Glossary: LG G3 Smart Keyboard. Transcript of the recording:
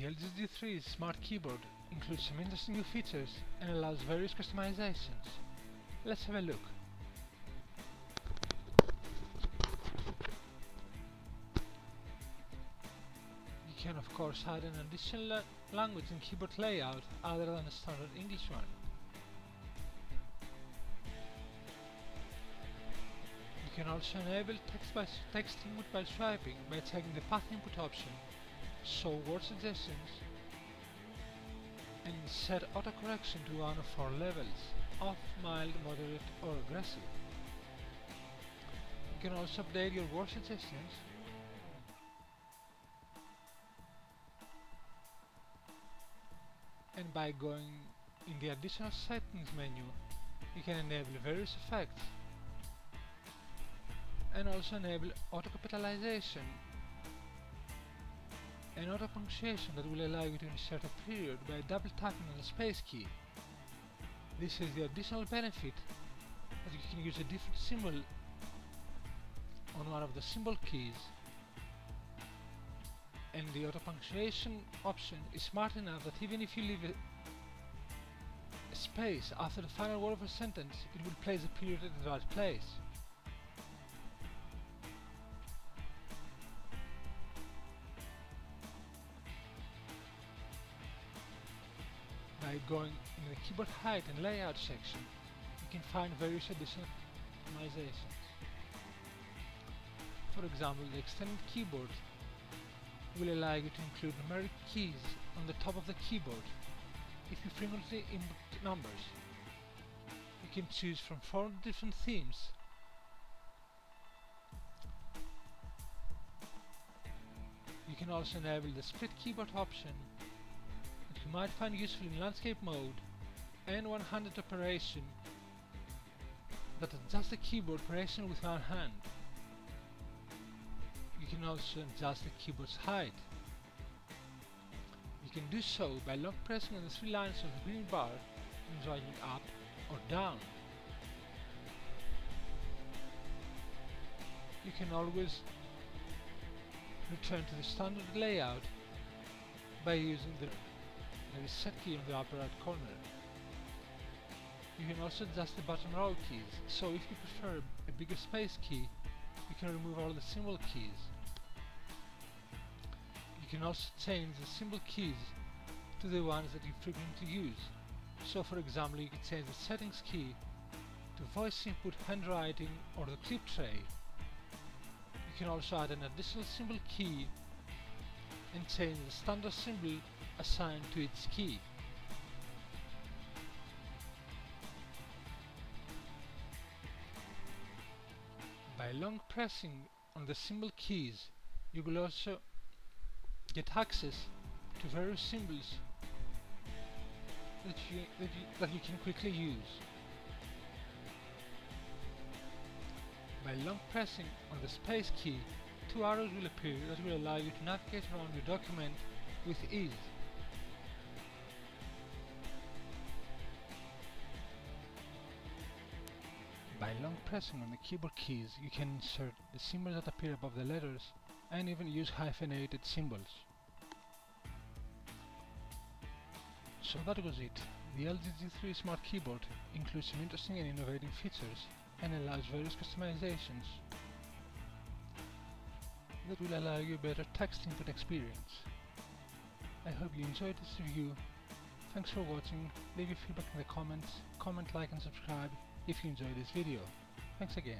The LG G3 Smart Keyboard includes some interesting new features and allows various customizations. Let's have a look. You can of course add an additional language and keyboard layout other than a standard English one. You can also enable text input by swiping by checking the path input option, show word suggestions, and set autocorrection to one of four levels: off, mild, moderate or aggressive. You can also update your word suggestions. And by going in the additional settings menu, you can enable various effects and also enable auto-capitalization and auto-punctuation that will allow you to insert a period by double-tapping on the space key. This is the additional benefit that you can use a different symbol on one of the symbol keys, and the auto-punctuation option is smart enough that even if you leave a space after the final word of a sentence, it will place the period at the right place. By going in the keyboard height and layout section, you can find various additional customizations. For example, the extended keyboard will allow you to include numeric keys on the top of the keyboard if you frequently input numbers. You can choose from 4 different themes, you can also enable the split keyboard option. You might find useful in landscape mode and 100 operation that adjusts the keyboard operation with one hand. You can also adjust the keyboard's height. You can do so by long pressing on the 3 lines of the green bar and dragging up or down. You can always return to the standard layout by using the reset key on the upper right corner. You can also adjust the bottom row keys, so if you prefer a bigger space key, you can remove all the symbol keys. You can also change the symbol keys to the ones that you frequently use. So for example, you can change the settings key to voice input, handwriting or the clip tray. You can also add an additional symbol key and change the standard symbol assigned to each key. By long pressing on the symbol keys, you will also get access to various symbols that you can quickly use. By long pressing on the space key, 2 arrows will appear that will allow you to navigate around your document with ease. By long pressing on the keyboard keys, you can insert the symbols that appear above the letters and even use hyphenated symbols. So that was it. The LG G3 Smart Keyboard includes some interesting and innovative features and allows various customizations that will allow you a better text input experience. I hope you enjoyed this review. Thanks for watching. Leave your feedback in the comments, comment, like and subscribe if you enjoyed this video. Thanks again.